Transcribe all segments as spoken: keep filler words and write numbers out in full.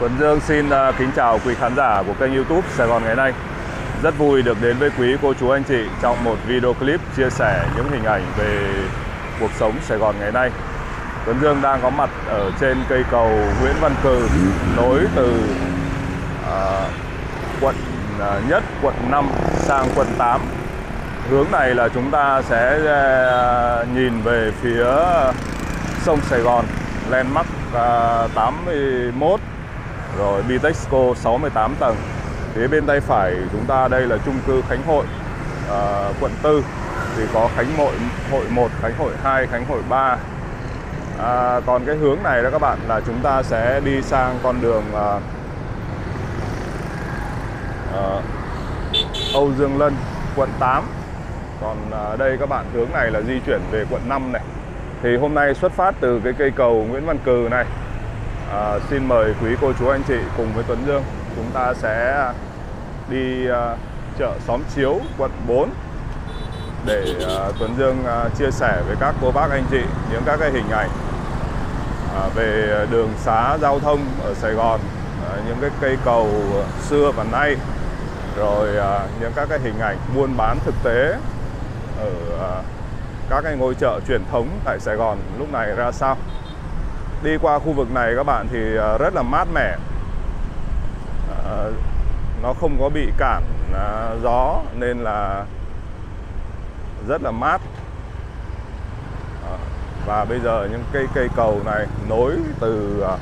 Tuấn Dương xin kính chào quý khán giả của kênh YouTube Sài Gòn ngày nay. Rất vui được đến với quý cô chú anh chị trong một video clip chia sẻ những hình ảnh về cuộc sống Sài Gòn ngày nay. Tuấn Dương đang có mặt ở trên cây cầu Nguyễn Văn Cừ nối từ uh, quận uh, nhất, quận năm sang quận tám. Hướng này là chúng ta sẽ uh, nhìn về phía sông Sài Gòn, Landmark uh, tám mươi mốt, rồi Bitexco sáu mươi tám tầng. Phía bên tay phải chúng ta đây là chung cư Khánh Hội, uh, quận tư. Thì có Khánh Hội, Hội một, Khánh Hội hai, Khánh Hội ba. À, còn cái hướng này đó các bạn là chúng ta sẽ đi sang con đường uh, uh, Âu Dương Lân, quận tám. Còn uh, đây các bạn, hướng này là di chuyển về quận năm này. Thì hôm nay xuất phát từ cái cây cầu Nguyễn Văn Cừ này. uh, Xin mời quý cô chú anh chị cùng với Tuấn Dương, chúng ta sẽ đi uh, chợ Xóm Chiếu, quận bốn. Để uh, Tuấn Dương uh, chia sẻ với các cô bác anh chị những các cái hình ảnh uh, về đường xá giao thông ở Sài Gòn, uh, những cái cây cầu xưa và nay, rồi uh, những các cái hình ảnh buôn bán thực tế ở uh, các cái ngôi chợ truyền thống tại Sài Gòn lúc này ra sao. Đi qua khu vực này các bạn thì uh, rất là mát mẻ, uh, nó không có bị cản uh, gió nên là rất là mát. à, Và bây giờ những cây cây cầu này nối từ à,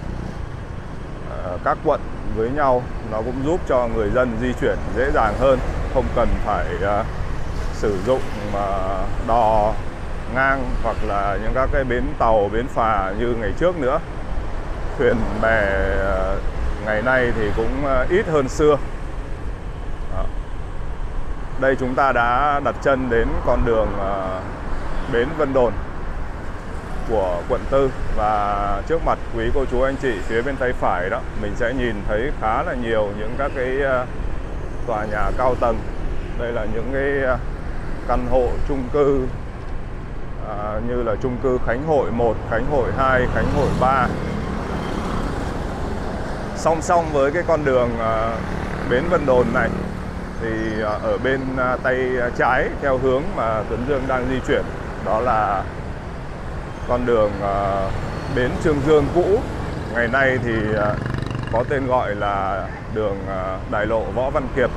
các quận với nhau, nó cũng giúp cho người dân di chuyển dễ dàng hơn, không cần phải à, sử dụng à, đò ngang hoặc là những các cái bến tàu, bến phà như ngày trước nữa. Thuyền bè à, ngày nay thì cũng à, ít hơn xưa. Đây chúng ta đã đặt chân đến con đường uh, Bến Văn Đồn của quận tư. Và trước mặt quý cô chú anh chị phía bên tay phải đó, mình sẽ nhìn thấy khá là nhiều những các cái uh, tòa nhà cao tầng. Đây là những cái uh, căn hộ chung cư uh, như là chung cư Khánh Hội một, Khánh Hội hai, Khánh Hội ba. Song song với cái con đường uh, Bến Văn Đồn này thì ở bên tay trái theo hướng mà Tuấn Dương đang di chuyển, đó là con đường Bến Trương Dương cũ, ngày nay thì có tên gọi là đường Đại lộ Võ Văn Kiệt.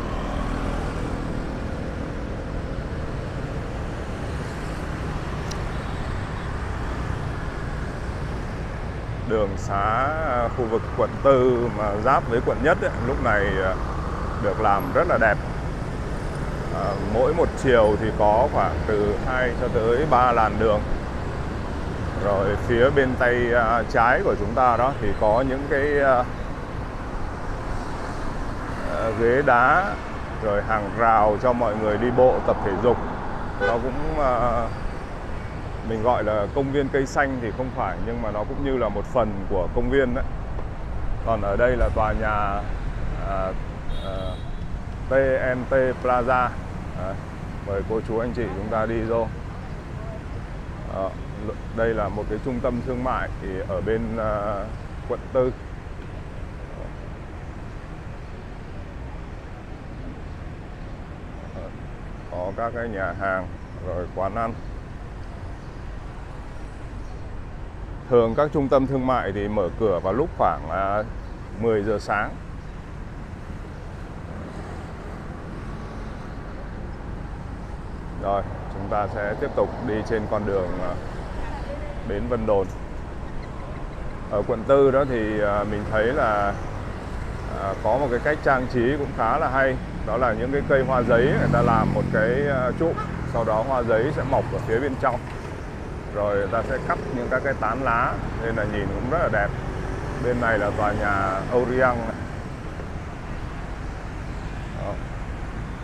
Đường xá khu vực quận tư mà giáp với quận nhất ấy, lúc này được làm rất là đẹp. À, mỗi một chiều thì có khoảng từ hai cho tới ba làn đường. Rồi phía bên tay uh, trái của chúng ta đó thì có những cái uh, uh, ghế đá, rồi hàng rào cho mọi người đi bộ tập thể dục. Nó cũng uh, mình gọi là công viên cây xanh thì không phải, nhưng mà nó cũng như là một phần của công viên đấy. Còn ở đây là tòa nhà uh, Uh, tê en tê Plaza. à, Mời cô chú anh chị chúng ta đi vô. à, Đây là một cái trung tâm thương mại thì ở bên uh, quận tư. à, Có các cái nhà hàng, rồi quán ăn. Thường các trung tâm thương mại thì mở cửa vào lúc khoảng uh, mười giờ sáng. Rồi, chúng ta sẽ tiếp tục đi trên con đường Bến Văn Đồn. Ở quận tư đó thì mình thấy là có một cái cách trang trí cũng khá là hay. Đó là những cái cây hoa giấy, người ta làm một cái trụ, sau đó hoa giấy sẽ mọc ở phía bên trong. Rồi người ta sẽ cắt những các cái tán lá, nên là nhìn cũng rất là đẹp. Bên này là tòa nhà Orient. Đó.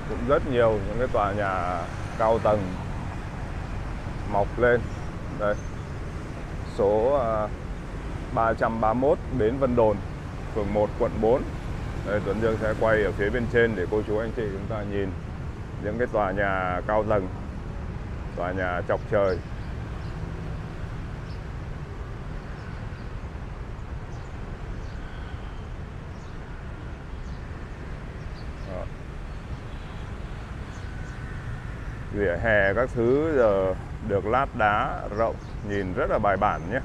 Cũng rất nhiều những cái tòa nhà cao tầng mọc lên. Đây, số uh, ba trăm ba mươi mốt Bến Văn Đồn, phường một, quận bốn. Đây, Tuấn Dương sẽ quay ở phía bên trên để cô chú anh chị chúng ta nhìn những cái tòa nhà cao tầng, tòa nhà chọc trời. vỉa hè các thứ giờ được lát đá rộng, nhìn rất là bài bản nhé.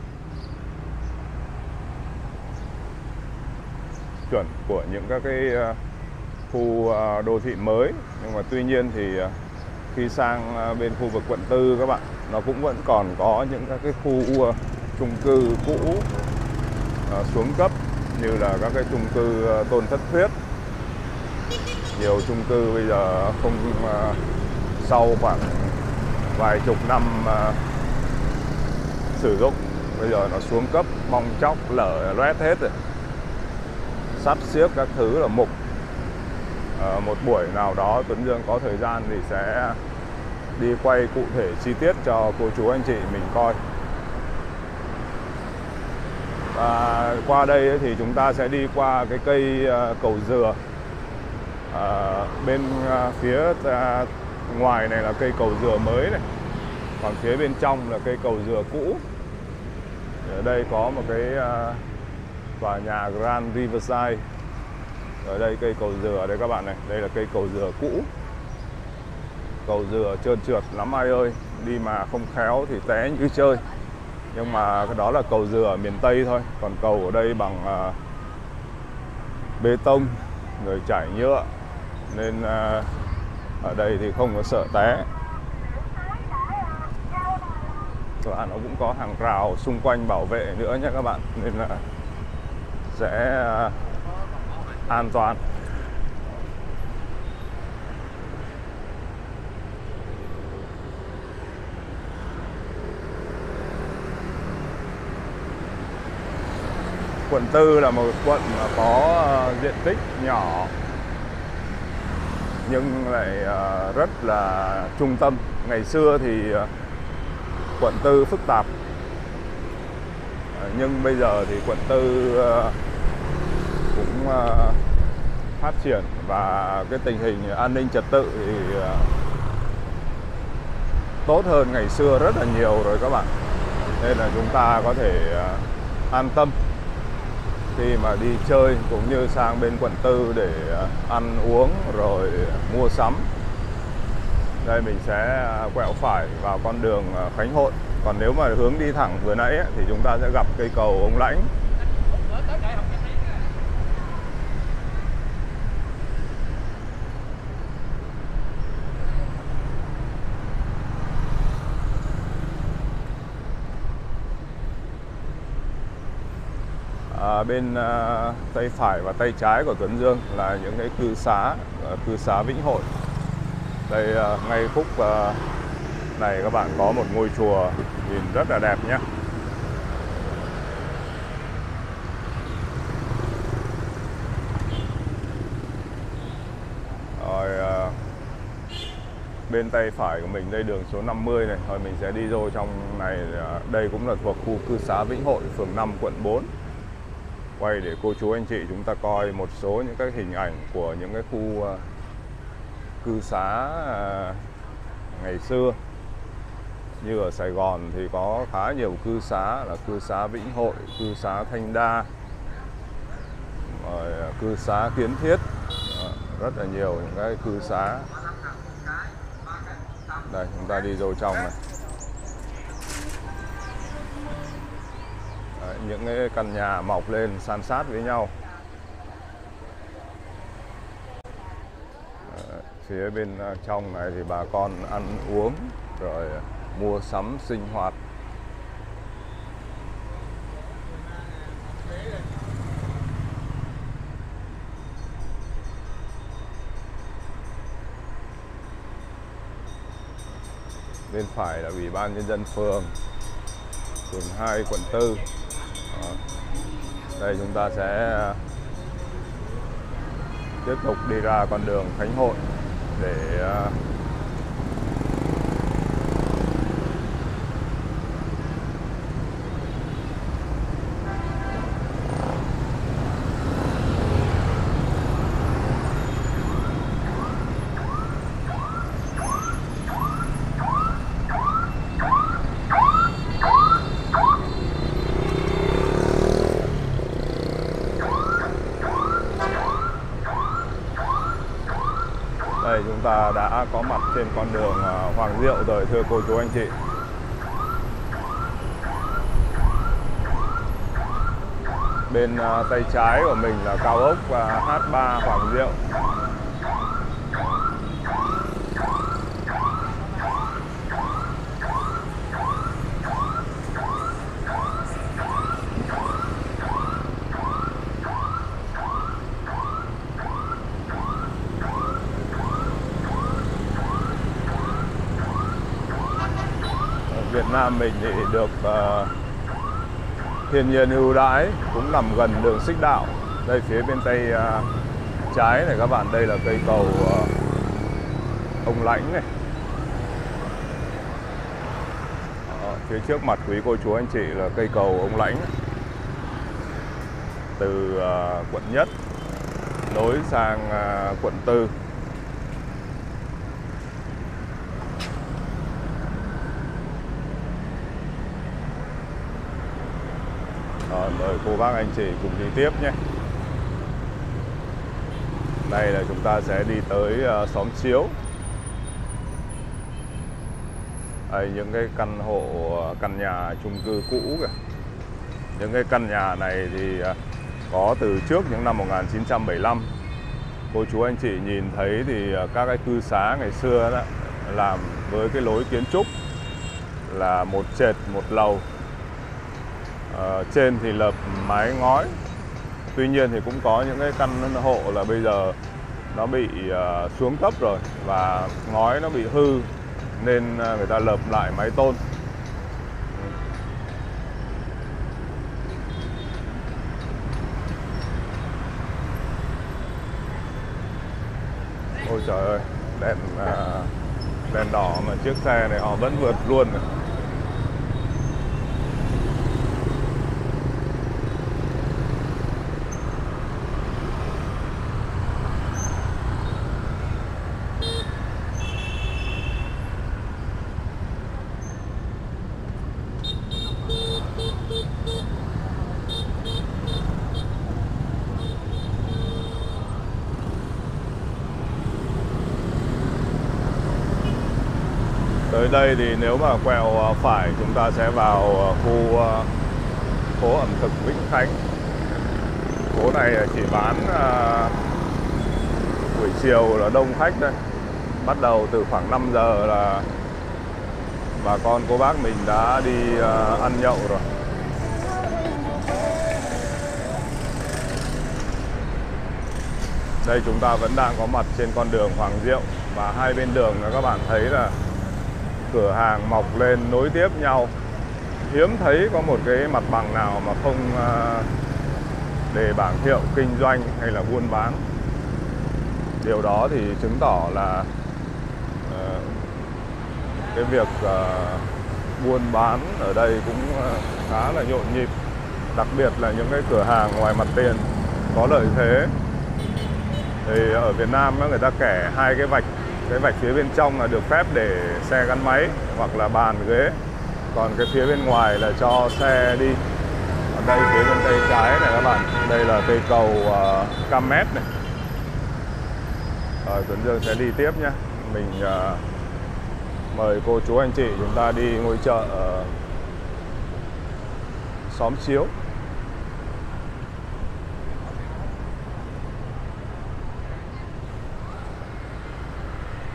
Chuẩn của những các cái khu đô thị mới. Nhưng mà tuy nhiên thì khi sang bên khu vực quận tư các bạn, nó cũng vẫn còn có những các cái khu chung cư cũ xuống cấp, như là các cái chung cư Tôn Thất Thuyết. Nhiều chung cư bây giờ không sau khoảng vài chục năm sử dụng, bây giờ nó xuống cấp, bong chóc, lở loét hết rồi, sắp xếp các thứ là mục. À, một buổi nào đó Tuấn Dương có thời gian thì sẽ đi quay cụ thể chi tiết cho cô chú anh chị mình coi. Và qua đây thì chúng ta sẽ đi qua cái cây cầu dừa. À, bên phía ngoài này là cây cầu dừa mới này, còn phía bên trong là cây cầu dừa cũ. Ở đây có một cái tòa nhà Grand Riverside. Ở đây cây cầu dừa đây các bạn này, đây là cây cầu dừa cũ. Cầu dừa trơn trượt lắm ai ơi, đi mà không khéo thì té như chơi. Nhưng mà đó là cầu dừa ở miền Tây thôi, còn cầu ở đây bằng uh, bê tông rồi trải nhựa, nên uh, ở đây thì không có sợ té. Và nó cũng có hàng rào xung quanh bảo vệ nữa nhé các bạn, nên là sẽ uh, an toàn. Quận tư là một quận mà có diện tích nhỏ nhưng lại rất là trung tâm. Ngày xưa thì quận tư phức tạp, nhưng bây giờ thì quận tư cũng uh, phát triển, và cái tình hình an ninh trật tự thì uh, tốt hơn ngày xưa rất là nhiều rồi các bạn, nên là chúng ta có thể uh, an tâm khi mà đi chơi cũng như sang bên quận tư để uh, ăn uống rồi mua sắm. Đây mình sẽ uh, quẹo phải vào con đường uh, Khánh Hội. Còn nếu mà hướng đi thẳng vừa nãy ấy, thì chúng ta sẽ gặp cây cầu Ông Lãnh. À, bên uh, tay phải và tay trái của Tuấn Dương là những cái cư xá, uh, cư xá Vĩnh Hội. Đây uh, ngay khúc uh, này các bạn có một ngôi chùa nhìn rất là đẹp nhé. Rồi uh, bên tay phải của mình đây đường số năm mươi này, rồi mình sẽ đi vô trong này. Uh, đây cũng là thuộc khu cư xá Vĩnh Hội, phường năm, quận bốn. Quay để cô chú anh chị chúng ta coi một số những cái hình ảnh của những cái khu uh, cư xá uh, ngày xưa. Như ở Sài Gòn thì có khá nhiều cư xá là cư xá Vĩnh Hội, cư xá Thanh Đa, rồi uh, cư xá Kiến Thiết, uh, rất là nhiều những cái cư xá. Đây chúng ta đi vô trong này. Những cái căn nhà mọc lên san sát với nhau. Phía bên trong này thì bà con ăn uống rồi mua sắm sinh hoạt. Bên phải là Ủy ban Nhân dân phường, phường hai, quận tư. Đây chúng ta sẽ tiếp tục đi ra con đường Khánh Hội để Đây, chúng ta đã có mặt trên con đường Hoàng Diệu rồi thưa cô chú anh chị. Bên tay trái của mình là cao ốc hát ba Hoàng Diệu. Việt Nam mình thì được uh, thiên nhiên ưu đãi, cũng nằm gần đường xích đạo. Đây phía bên tay uh, trái này các bạn, đây là cây cầu uh, Ông Lãnh này. Đó, phía trước mặt quý cô chú anh chị là cây cầu Ông Lãnh từ uh, quận nhất nối sang uh, quận tư. Mời cô bác anh chị cùng đi tiếp nhé. Đây là chúng ta sẽ đi tới uh, xóm Chiếu. Đây, những cái căn hộ, căn nhà chung cư cũ kìa. Những cái căn nhà này thì uh, có từ trước những năm một nghìn chín trăm bảy mươi lăm. Cô chú anh chị nhìn thấy thì uh, các cái cư xá ngày xưa đó, làm với cái lối kiến trúc là một trệt một lầu. Uh, trên thì lợp mái ngói. Tuy nhiên thì cũng có những cái căn hộ là bây giờ nó bị uh, xuống cấp rồi và ngói nó bị hư nên uh, người ta lợp lại mái tôn. Ôi trời ơi, đèn uh, đèn đỏ mà chiếc xe này họ vẫn vượt luôn này. Tới đây thì nếu mà quẹo phải chúng ta sẽ vào khu phố ẩm thực Vĩnh Khánh. Phố này chỉ bán buổi chiều là đông khách đây. Bắt đầu từ khoảng năm giờ là bà con cô bác mình đã đi ăn nhậu rồi. Đây chúng ta vẫn đang có mặt trên con đường Hoàng Diệu. Và hai bên đường các bạn thấy là cửa hàng mọc lên nối tiếp nhau. Hiếm thấy có một cái mặt bằng nào mà không để bảng hiệu kinh doanh hay là buôn bán. Điều đó thì chứng tỏ là uh, cái việc uh, buôn bán ở đây cũng uh, khá là nhộn nhịp. Đặc biệt là những cái cửa hàng ngoài mặt tiền có lợi thế. Thì ở Việt Nam người ta kẻ hai cái vạch. Cái vạch phía bên trong là được phép để xe gắn máy hoặc là bàn ghế, còn cái phía bên ngoài là cho xe đi. Còn đây phía bên tay trái này các bạn, đây là cây cầu uh, Camet này. Rồi Tuấn Dương sẽ đi tiếp nhé. Mình uh, mời cô chú anh chị chúng ta đi ngôi chợ uh, Xóm Chiếu.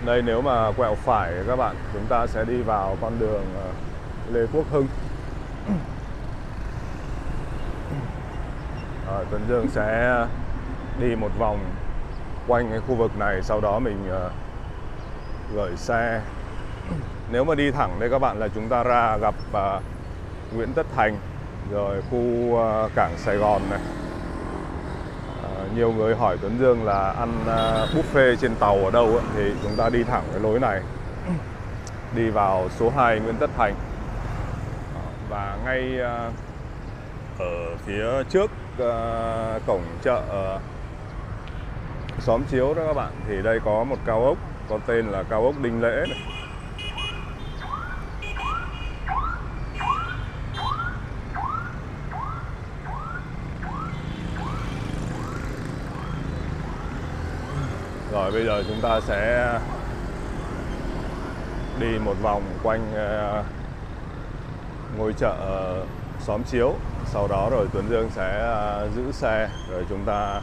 Đây nếu mà quẹo phải các bạn, chúng ta sẽ đi vào con đường Lê Quốc Hưng. Rồi, Tuấn Dương sẽ đi một vòng quanh cái khu vực này, sau đó mình gửi xe. Nếu mà đi thẳng đây các bạn là chúng ta ra gặp Nguyễn Tất Thành, rồi khu cảng Sài Gòn này. Nhiều người hỏi Tuấn Dương là ăn buffet trên tàu ở đâu, thì chúng ta đi thẳng cái lối này, đi vào số hai Nguyễn Tất Thành. Và ngay ở phía trước cổng chợ Xóm Chiếu đó các bạn, thì đây có một cao ốc có tên là cao ốc Đinh Lễ này. Rồi bây giờ chúng ta sẽ đi một vòng quanh ngôi chợ Xóm Chiếu. Sau đó rồi Tuấn Dương sẽ giữ xe rồi chúng ta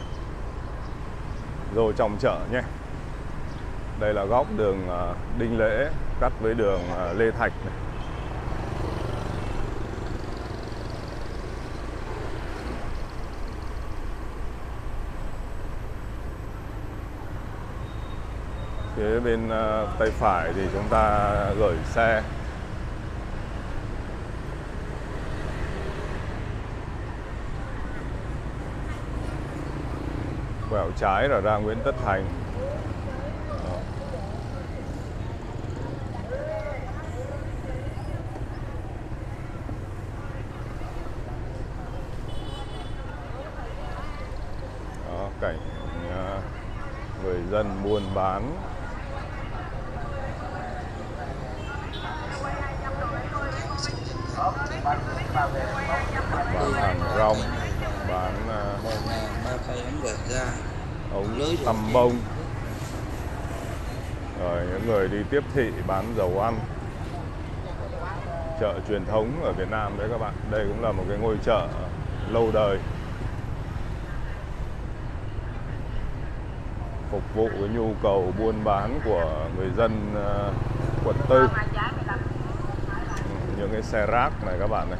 vô trong chợ nhé. Đây là góc đường Đinh Lễ cắt với đường Lê Thạch này. Phía bên tay phải thì chúng ta gửi xe. Quẹo trái là ra Nguyễn Tất Thành. Đó. Đó, cảnh người dân buôn bán. Bán hàng rong, bán ống tăm bông. Rồi những người đi tiếp thị bán dầu ăn. Chợ truyền thống ở Việt Nam đấy các bạn. Đây cũng là một cái ngôi chợ lâu đời, phục vụ cái nhu cầu buôn bán của người dân quận tư. Những cái xe rác này các bạn này,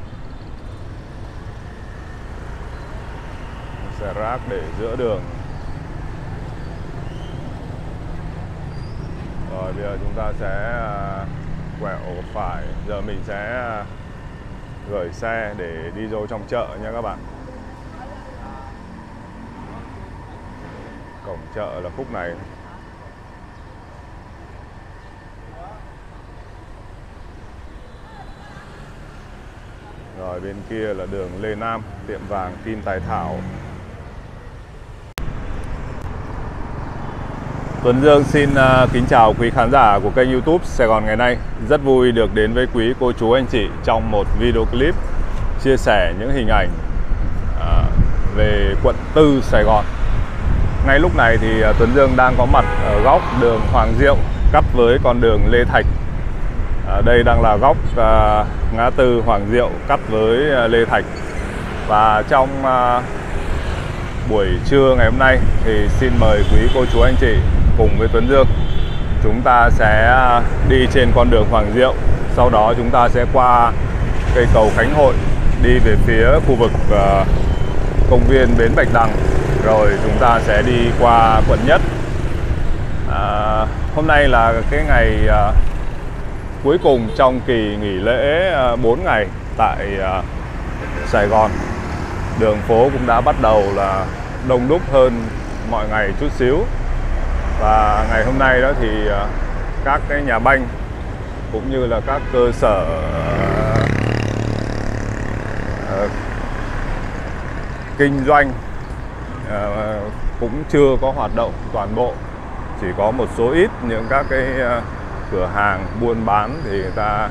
xe rác để giữa đường. Rồi bây giờ chúng ta sẽ quẹo phải. Giờ mình sẽ gửi xe để đi vô trong chợ nha các bạn. Cổng chợ là khúc này. Rồi bên kia là đường Lê Nam, tiệm vàng Kim Tài Thảo. Tuấn Dương xin kính chào quý khán giả của kênh YouTube Sài Gòn ngày nay. Rất vui được đến với quý cô chú anh chị trong một video clip chia sẻ những hình ảnh về quận tư Sài Gòn. Ngay lúc này thì Tuấn Dương đang có mặt ở góc đường Hoàng Diệu cắt với con đường Lê Thạch. Đây đang là góc ngã tư Hoàng Diệu cắt với Lê Thạch. Và trong buổi trưa ngày hôm nay thì xin mời quý cô chú anh chị cùng với Tuấn Dương, chúng ta sẽ đi trên con đường Hoàng Diệu. Sau đó chúng ta sẽ qua cây cầu Khánh Hội, đi về phía khu vực công viên Bến Bạch Đằng. Rồi chúng ta sẽ đi qua quận Nhất. à, Hôm nay là cái ngày cuối cùng trong kỳ nghỉ lễ bốn ngày tại Sài Gòn. Đường phố cũng đã bắt đầu là đông đúc hơn mọi ngày chút xíu. Và ngày hôm nay đó thì các cái nhà banh cũng như là các cơ sở kinh doanh cũng chưa có hoạt động toàn bộ. Chỉ có một số ít những các cái cửa hàng buôn bán thì người ta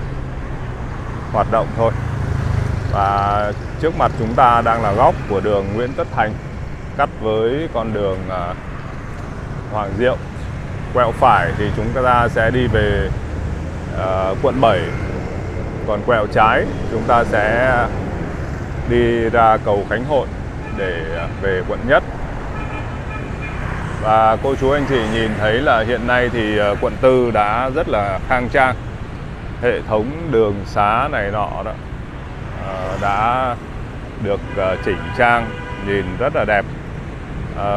hoạt động thôi. Và trước mặt chúng ta đang là góc của đường Nguyễn Tất Thành cắt với con đường Hoàng Diệu. Quẹo phải thì chúng ta sẽ đi về uh, quận bảy. Còn quẹo trái chúng ta sẽ đi ra cầu Khánh Hội để về quận Nhất. Và cô chú anh chị nhìn thấy là hiện nay thì quận tư đã rất là khang trang. Hệ thống đường xá này nọ đó đã được chỉnh trang, nhìn rất là đẹp. à,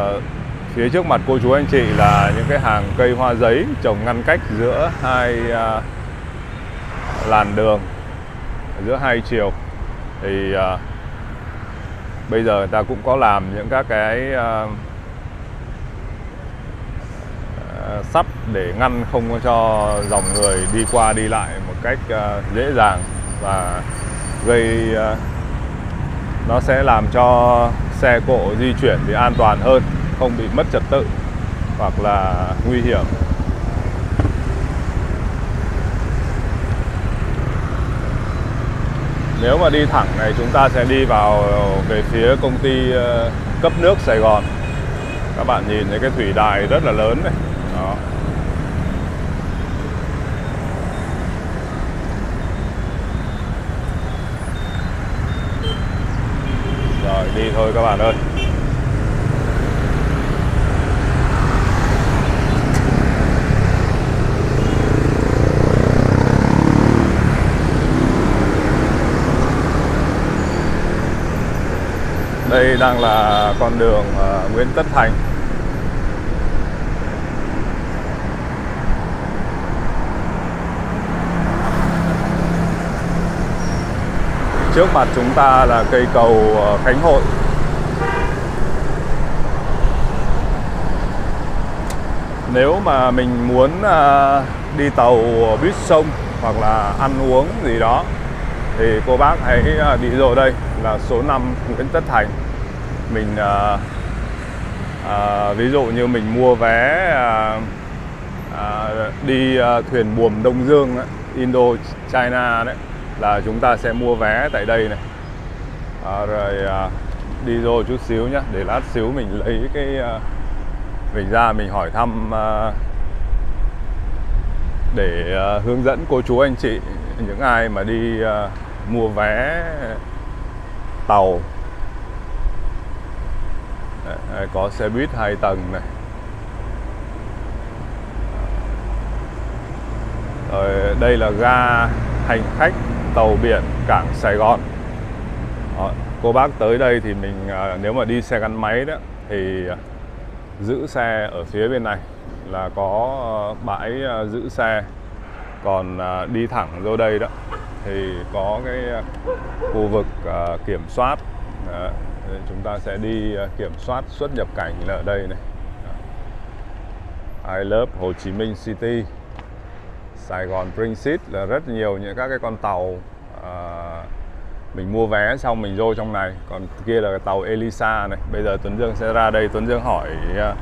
Phía trước mặt cô chú anh chị là những cái hàng cây hoa giấy trồng ngăn cách giữa hai à, làn đường, giữa hai chiều. Thì à, bây giờ người ta cũng có làm những các cái à, sắt để ngăn không có cho dòng người đi qua đi lại một cách à, dễ dàng. Và gây nó sẽ làm cho xe cộ di chuyển thì an toàn hơn, không bị mất trật tự hoặc là nguy hiểm. Nếu mà đi thẳng này chúng ta sẽ đi vào về phía công ty cấp nước Sài Gòn. Các bạn nhìn thấy cái thủy đài rất là lớn này. Đó. Rồi đi thôi các bạn ơi. Đây đang là con đường uh, Nguyễn Tất Thành. Trước mặt chúng ta là cây cầu uh, Khánh Hội. Nếu mà mình muốn uh, đi tàu buýt sông hoặc là ăn uống gì đó thì cô bác hãy uh, đi rồi đây là số năm Nguyễn Tất Thành. Mình à, à, ví dụ như mình mua vé à, à, đi à, thuyền buồm Đông Dương Indo-China đấy, là chúng ta sẽ mua vé tại đây này. À, rồi à, đi rồi chút xíu nhá, để lát xíu mình lấy cái à, mình ra mình hỏi thăm à, để à, hướng dẫn cô chú anh chị những ai mà đi à, mua vé tàu. Đấy, có xe buýt hai tầng này. Rồi đây là ga hành khách tàu biển cảng Sài Gòn. Đó, cô bác tới đây thì mình nếu mà đi xe gắn máy đó thì giữ xe ở phía bên này là có bãi giữ xe, còn đi thẳng vô đây đó thì có cái khu vực uh, kiểm soát. Đó, chúng ta sẽ đi uh, kiểm soát xuất nhập cảnh là ở đây này. I love Hồ Chí Minh City, Sài Gòn Princess, là rất nhiều những các cái con tàu uh, mình mua vé xong mình vô trong này. Còn kia là tàu Elisa này. Bây giờ Tuấn Dương sẽ ra đây, Tuấn Dương hỏi uh,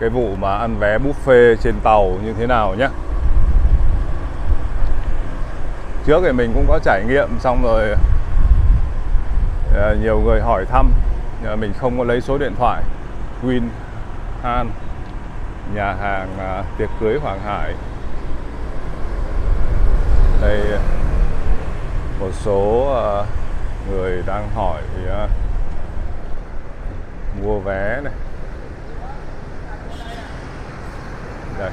cái vụ mà ăn vé buffet trên tàu như thế nào nhé. Trước thì mình cũng có trải nghiệm xong rồi à, nhiều người hỏi thăm à, mình không có lấy số điện thoại. Win An, nhà hàng à, tiệc cưới Hoàng Hải. Đây một số à, người đang hỏi à, mua vé này. Đây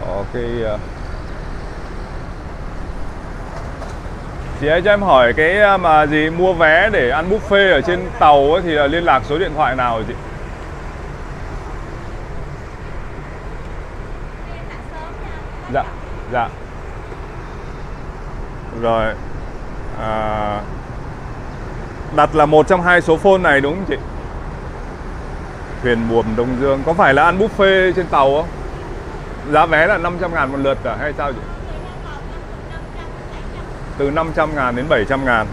có cái à, chị ơi cho em hỏi cái mà gì mua vé để ăn buffet ở trên tàu ấy, thì là liên lạc số điện thoại nào chị? Dạ, dạ. Rồi à, đặt là một trong hai số phone này đúng không chị? Thuyền buồm Đông Dương. Có phải là ăn buffet trên tàu không? Giá vé là năm trăm ngàn một lượt à hay sao chị? Từ năm trăm ngàn đến bảy trăm ngàn.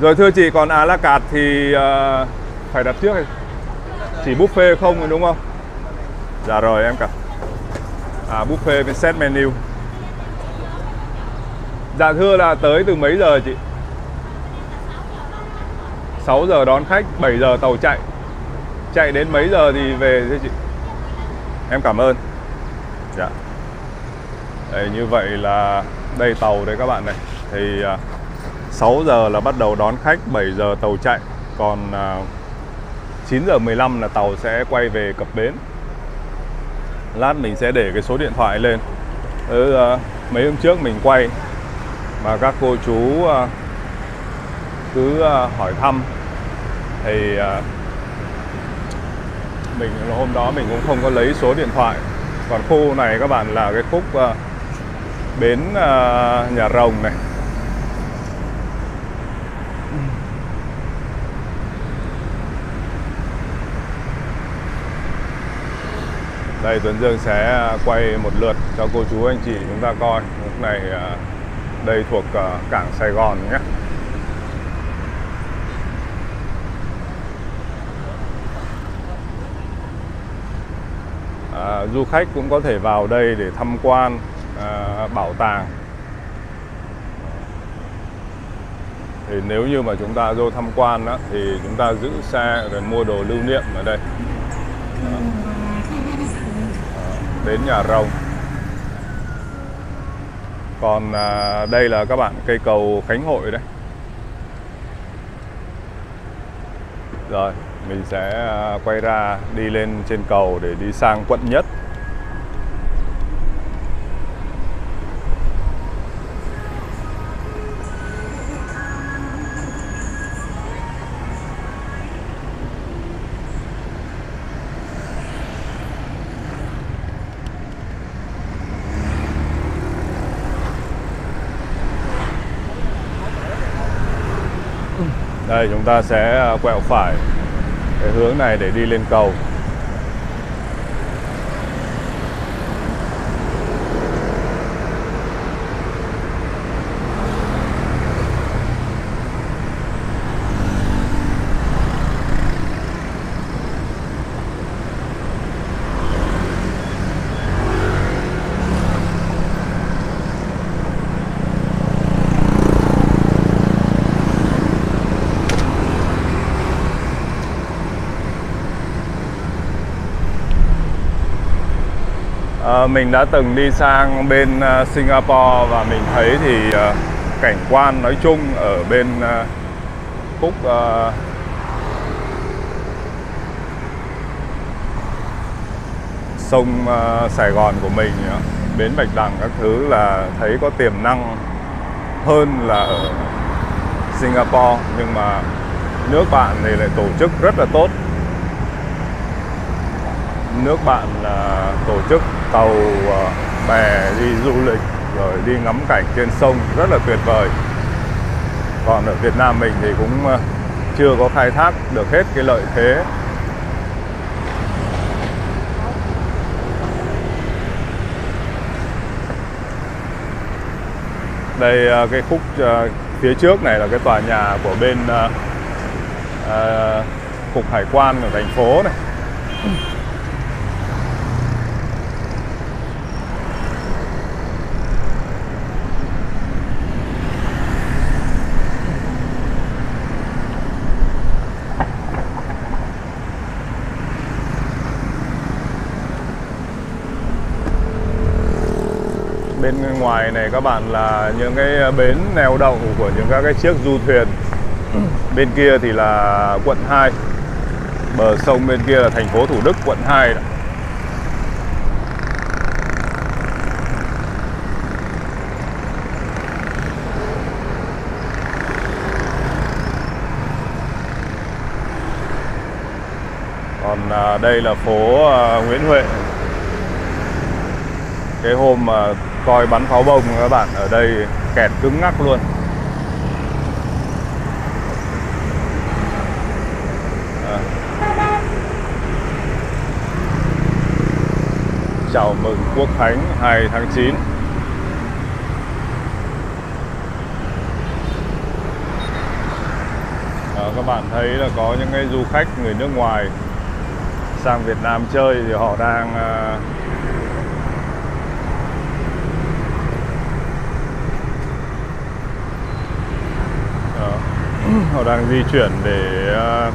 Rồi thưa chị, còn à la carte thì uh, phải đặt trước hay? Chỉ buffet không đúng không? Dạ rồi em cả. À buffet với set menu. Dạ thưa là tới từ mấy giờ chị? sáu giờ đón khách, bảy giờ tàu chạy. Chạy đến mấy giờ thì về thưa chị? Em cảm ơn. Dạ. Đấy, như vậy là đây tàu đấy các bạn này. Thì à, sáu giờ là bắt đầu đón khách, bảy giờ tàu chạy. Còn à, chín giờ mười lăm là tàu sẽ quay về cập bến. Lát mình sẽ để cái số điện thoại lên. Ừ, à, mấy hôm trước mình quay mà các cô chú à, cứ à, hỏi thăm. Thì à, mình hôm đó mình cũng không có lấy số điện thoại. Còn khu này các bạn là cái khúc à, bến uh, Nhà Rồng này. Đây Tuấn Dương sẽ quay một lượt cho cô chú anh chị chúng ta coi. Lúc này uh, đây thuộc uh, cảng Sài Gòn nhé. À, du khách cũng có thể vào đây để tham quan à, bảo tàng. Thì nếu như mà chúng ta vô tham quan đó, thì chúng ta giữ xe rồi mua đồ lưu niệm ở đây. À. đến Nhà Rồng. Còn à, đây là các bạn cây cầu Khánh Hội đấy. Rồi mình sẽ quay ra đi lên trên cầu để đi sang quận nhất. Đây, chúng ta sẽ quẹo phải cái hướng này để đi lên cầu. Mình đã từng đi sang bên Singapore và mình thấy thì cảnh quan nói chung ở bên Phúc sông Sài Gòn của mình, Bến Bạch Đằng các thứ, là thấy có tiềm năng hơn là ở Singapore. Nhưng mà nước bạn thì lại tổ chức rất là tốt. Nước bạn là tổ chức tàu bè đi du lịch rồi đi ngắm cảnh trên sông rất là tuyệt vời. Còn ở Việt Nam mình thì cũng chưa có khai thác được hết cái lợi thế. Đây, cái khúc phía trước này là cái tòa nhà của bên uh, cục hải quan của thành phố này. Bên ngoài này các bạn là những cái bến neo đậu của những các cái chiếc du thuyền. Bên kia thì là quận hai. Bờ sông bên kia là thành phố Thủ Đức, quận hai đó. Còn đây là phố Nguyễn Huệ. Cái hôm mà coi bắn pháo bông các bạn, ở đây kẹt cứng ngắc luôn. À. Chào mừng Quốc Khánh hai tháng chín. À, các bạn thấy là có những cái du khách người nước ngoài sang Việt Nam chơi thì họ đang à, họ đang di chuyển để uh,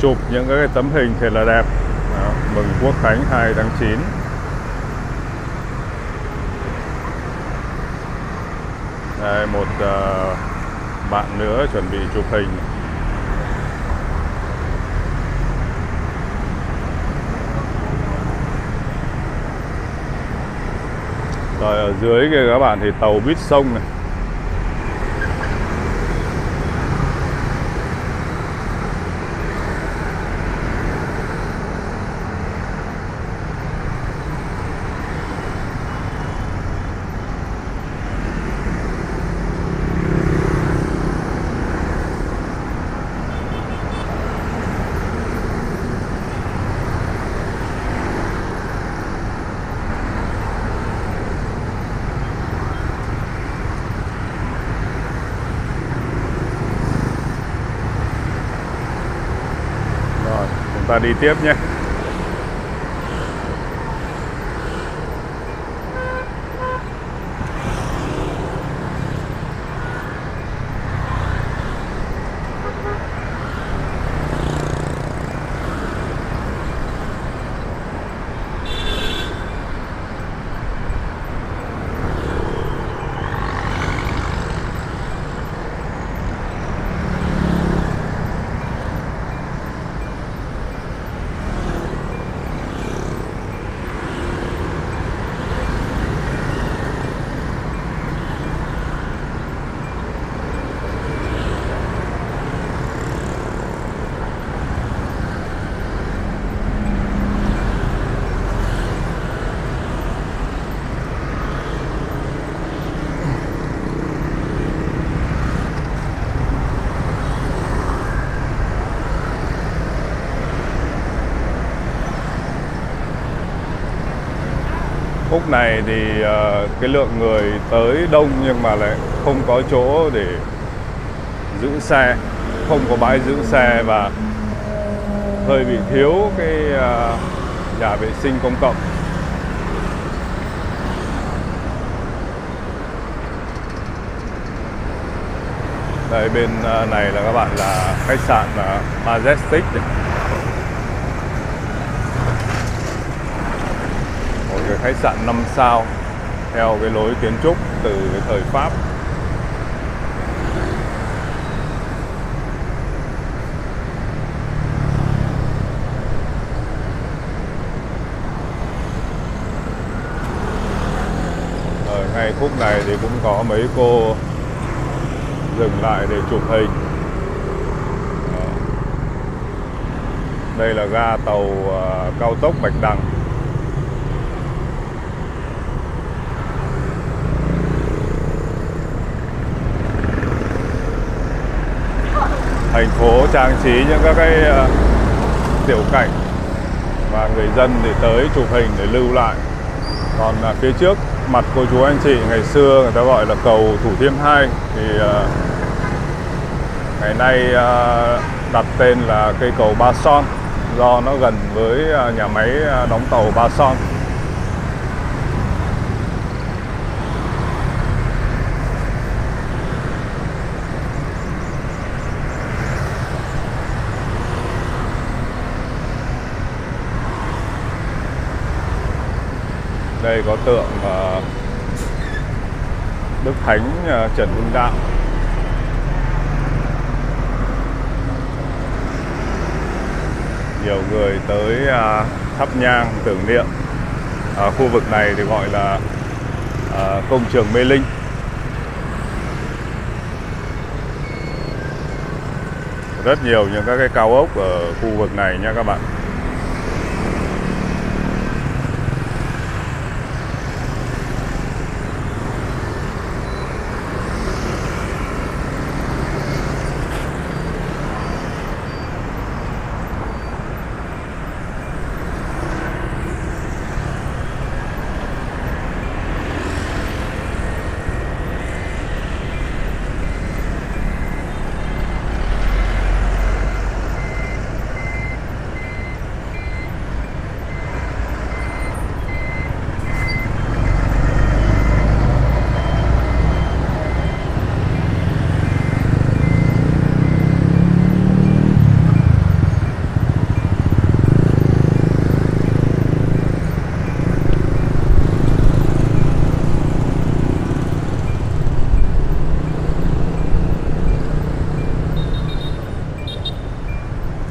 chụp những cái tấm hình thật là đẹp. Đó, mừng Quốc Khánh hai tháng chín. Đây, một uh, bạn nữa chuẩn bị chụp hình. Rồi ở dưới kia các bạn thì tàu buýt sông này. Ta đi tiếp nhé. khúc này thì uh, cái lượng người tới đông nhưng mà lại không có chỗ để giữ xe, không có bãi giữ xe và hơi bị thiếu cái uh, nhà vệ sinh công cộng. Đây bên này là các bạn là khách sạn Majestic. Một cái khách sạn năm sao theo cái lối kiến trúc từ cái thời Pháp. Ở ngay khúc này thì cũng có mấy cô dừng lại để chụp hình. Đây là ga tàu uh, cao tốc Bạch Đằng. Thành phố trang trí những các cái uh, tiểu cảnh và người dân thì tới chụp hình để lưu lại. Còn uh, phía trước mặt cô chú anh chị ngày xưa người ta gọi là cầu Thủ Thiêm hai, thì uh, ngày nay uh, đặt tên là cây cầu Ba Son do nó gần với uh, nhà máy uh, đóng tàu Ba Son. Đây có tượng uh, Đức Thánh uh, Trần Hưng Đạo. Nhiều người tới uh, thắp nhang tưởng niệm. Ở khu vực này thì gọi là uh, công trường Mê Linh. Rất nhiều những các cái cao ốc ở khu vực này nha các bạn.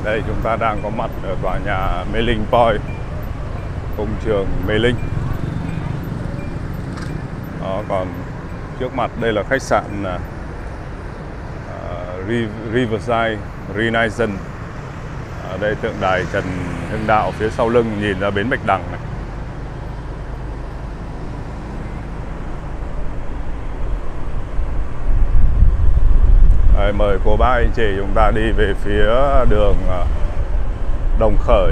Đây chúng ta đang có mặt ở tòa nhà Mê Linh Point, công trường Mê Linh. Đó, còn trước mặt đây là khách sạn uh, Riverside Renaissance. Ở đây tượng đài Trần Hưng Đạo, phía sau lưng nhìn ra bến Bạch Đằng này. Mời cô bác anh chị chúng ta đi về phía đường Đồng Khởi.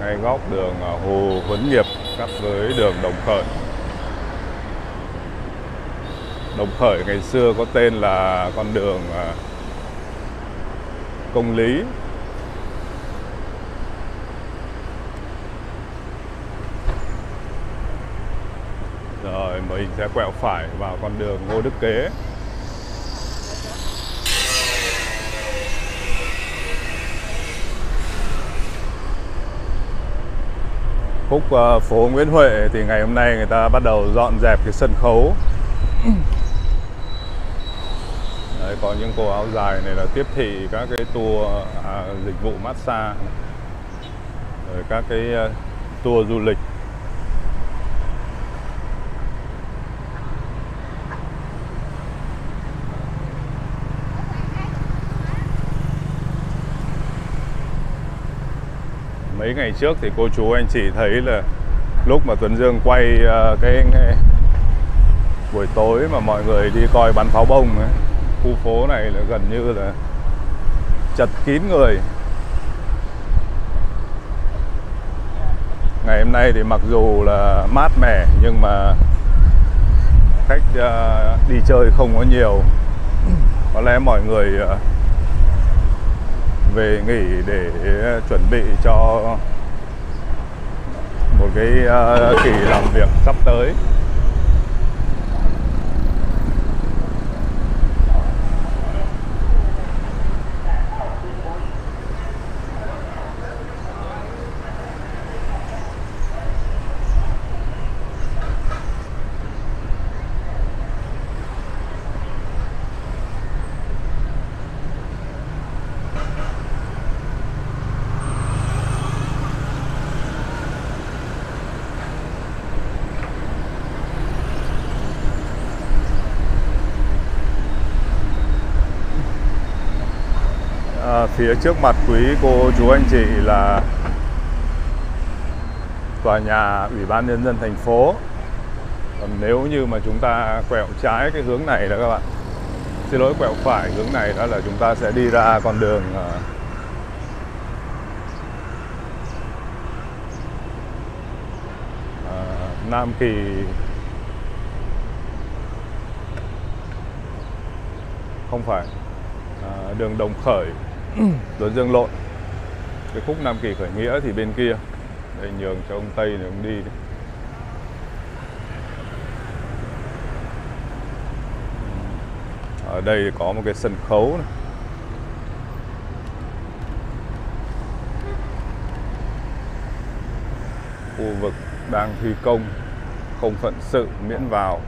Ngay góc đường Hồ Huấn Nghiệp cắt với đường Đồng Khởi. Đồng Khởi ngày xưa có tên là con đường Công Lý. Rồi mình sẽ quẹo phải vào con đường Ngô Đức Kế. Khúc uh, phố Nguyễn Huệ thì ngày hôm nay người ta bắt đầu dọn dẹp cái sân khấu. Đấy, có những cô áo dài này là tiếp thị các cái tour à, dịch vụ massage, rồi các cái uh, tour du lịch. Mấy ngày trước thì cô chú anh chị thấy là lúc mà Tuấn Dương quay cái buổi tối mà mọi người đi coi bắn pháo bông ấy, khu phố này là gần như là chật kín người. Ngày hôm nay thì mặc dù là mát mẻ nhưng mà khách uh, đi chơi không có nhiều. Có lẽ mọi người uh, về nghỉ để chuẩn bị cho một cái uh, kỳ làm việc sắp tới. Phía trước mặt quý cô chú anh chị là tòa nhà Ủy ban Nhân dân thành phố. Còn nếu như mà chúng ta quẹo trái cái hướng này đó các bạn, xin lỗi, quẹo phải hướng này đó là chúng ta sẽ đi ra con đường à, Nam Kỳ không phải à, đường Đồng Khởi. Tuấn Dương lộn. Cái khúc Nam Kỳ Khởi Nghĩa thì bên kia. Để nhường cho ông Tây này ông đi, đi. Ở đây có một cái sân khấu này. Khu vực đang thi công, không phận sự miễn vào.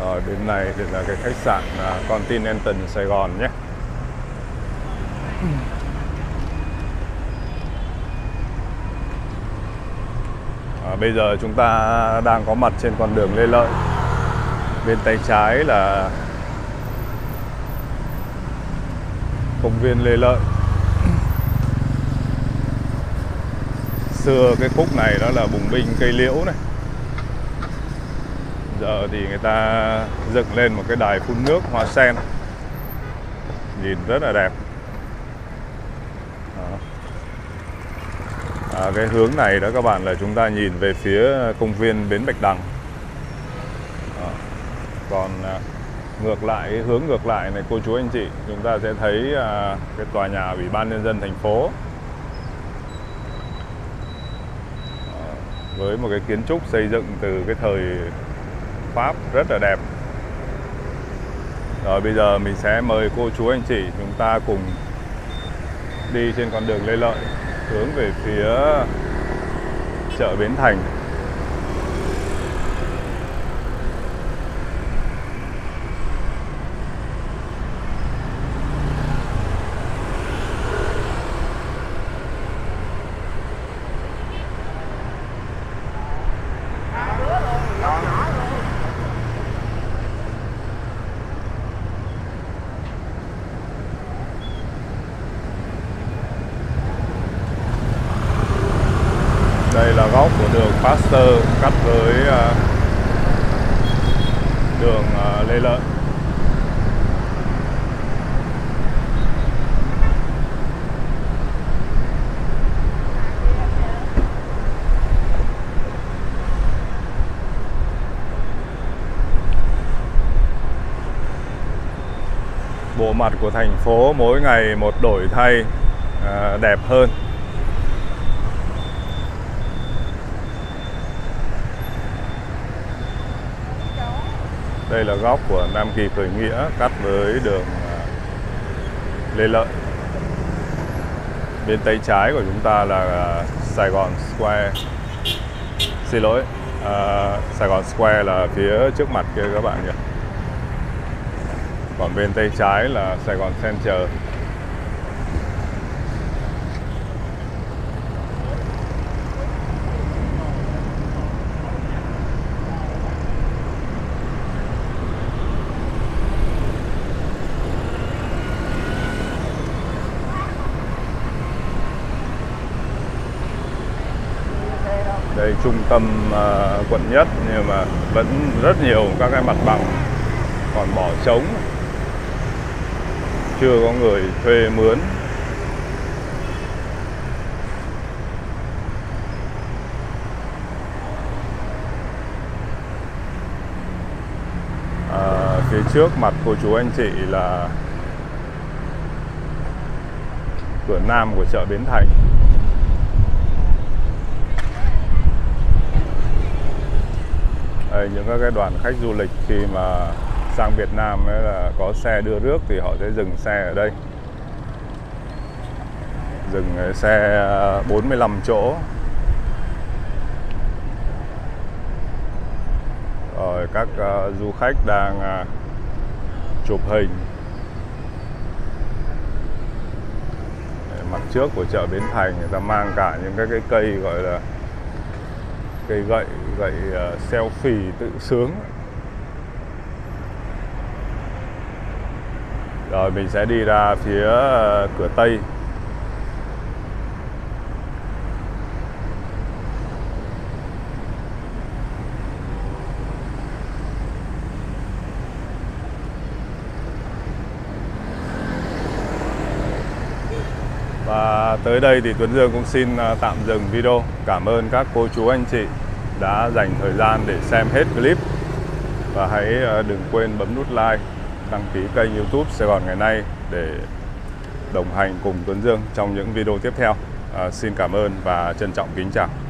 Rồi bên này thì là cái khách sạn uh, Continental Sài Gòn nhé. À, bây giờ chúng ta đang có mặt trên con đường Lê Lợi. Bên tay trái là công viên Lê Lợi. Xưa cái khúc này đó là bùng binh cây liễu này. Giờ thì người ta dựng lên một cái đài phun nước hoa sen, nhìn rất là đẹp. À, cái hướng này đó các bạn là chúng ta nhìn về phía công viên Bến Bạch Đằng. À, còn à, ngược lại, hướng ngược lại này cô chú anh chị, chúng ta sẽ thấy à, cái tòa nhà Ủy ban Nhân dân thành phố. À, với một cái kiến trúc xây dựng từ cái thời Pháp rất là đẹp. Rồi bây giờ mình sẽ mời cô chú anh chị chúng ta cùng đi trên con đường Lê Lợi hướng về phía chợ Bến Thành. Đây là góc của đường Pasteur cắt với đường Lê Lợi. Bộ mặt của thành phố mỗi ngày một đổi thay đẹp hơn. Đây là góc của Nam Kỳ Khởi Nghĩa cắt với đường Lê Lợi. Bên tay trái của chúng ta là Sài Gòn Square. Xin lỗi, à, Sài Gòn Square là phía trước mặt kia các bạn nhỉ. Còn bên tay trái là Sài Gòn Center. đây trung tâm uh, quận nhất, nhưng mà vẫn rất nhiều các cái mặt bằng còn bỏ trống, chưa có người thuê mướn. À, phía trước mặt cô chú anh chị là cửa nam của chợ Bến Thành. Đây, những các cái đoàn khách du lịch khi mà sang Việt Nam ấy là có xe đưa rước thì họ sẽ dừng xe ở đây, dừng xe bốn mươi lăm chỗ. Rồi các uh, du khách đang uh, chụp hình. Để mặt trước của chợ Bến Thành người ta mang cả những cái, cái cây gọi là cây gậy gậy uh, selfie tự sướng. Rồi mình sẽ đi ra phía cửa Tây. Và tới đây thì Tuấn Dương cũng xin tạm dừng video. Cảm ơn các cô chú anh chị đã dành thời gian để xem hết clip. Và hãy đừng quên bấm nút like, đăng ký kênh YouTube Sài Gòn Ngày Nay để đồng hành cùng Tuấn Dương trong những video tiếp theo. À, xin cảm ơn và trân trọng kính chào.